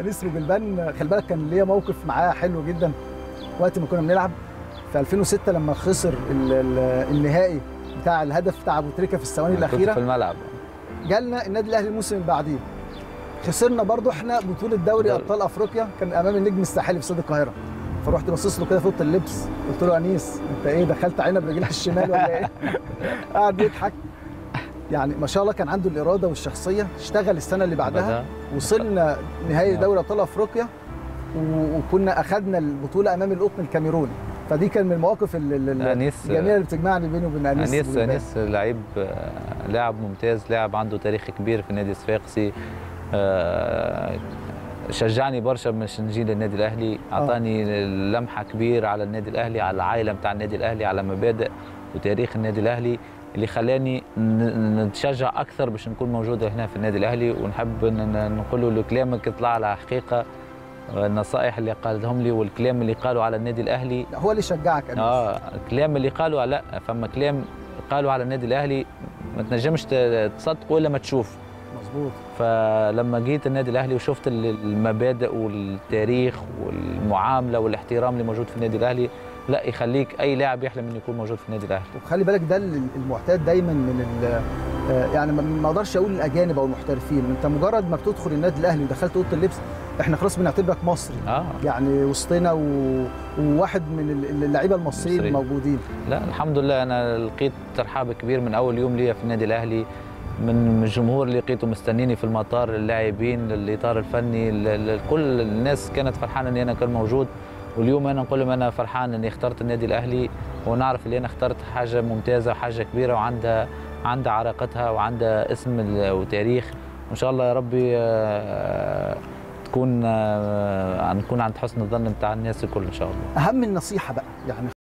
انيس بوجلبان خلي بالك كان ليا موقف معاه حلو جدا وقت ما كنا بنلعب في 2006 لما خسر النهائي بتاع الهدف بتاع ابو تريكا في الثواني الاخيره في الملعب. جالنا النادي الاهلي الموسم اللي بعديه خسرنا برضو احنا بطوله دوري ابطال افريقيا، كان امام النجم الساحلي في استاد القاهره، فروحت باصص له كده في اوضه اللبس قلت له انيس انت ايه دخلت علينا برجلها الشمال ولا ايه؟ قعد يضحك. يعني ما شاء الله كان عنده الاراده والشخصيه، اشتغل السنه اللي بعدها وصلنا نهائي دوري ابطال افريقيا وكنا اخذنا البطوله امام القطن الكاميروني، فدي كان من المواقف الجميله اللي بتجمعني بينه وبين انيس. انيس لاعب ممتاز، لاعب عنده تاريخ كبير في نادي الصفاقسي، شجعني برشا باش نجي للنادي الاهلي، اعطاني لمحه كبيره على النادي الاهلي، على العائله بتاع النادي الاهلي، على مبادئ وتاريخ النادي الاهلي اللي خلاني نتشجع اكثر باش نكون موجود هنا في النادي الاهلي. ونحب نقول له كلامك طلع على حقيقه، النصائح اللي قالهم لي والكلام اللي قالوا على النادي الاهلي هو اللي شجعك. الكلام اللي قالوا، لا فما كلام قالوا على النادي الاهلي ما تنجمش تصدقه الا ما تشوف. مظبوط. فلما جيت النادي الاهلي وشفت المبادئ والتاريخ والمعامله والاحترام اللي موجود في النادي الاهلي، لا يخليك اي لاعب يحلم انه يكون موجود في النادي الاهلي. وخلي بالك ده المعتاد دايما من يعني ما اقدرش اقول الاجانب او المحترفين، انت مجرد ما بتدخل النادي الاهلي ودخلت اوضه اللبس احنا خلاص بنعتبرك مصري. يعني وسطنا وواحد من اللعيبه المصريين الموجودين. لا الحمد لله انا لقيت ترحاب كبير من اول يوم ليا في النادي الاهلي، من الجمهور اللي لقيته مستنيني في المطار، اللاعبين، الاطار الفني، كل الناس كانت فرحانه اني انا كان موجود. واليوم انا نقول لهم انا فرحان اني اخترت النادي الاهلي، ونعرف اللي انا اخترت حاجه ممتازه وحاجه كبيره وعندها علاقتها وعندها اسم وتاريخ، وان شاء الله يا ربي نكون عند حسن الظن بتاع الناس الكل ان شاء الله. اهم النصيحه بقى يعني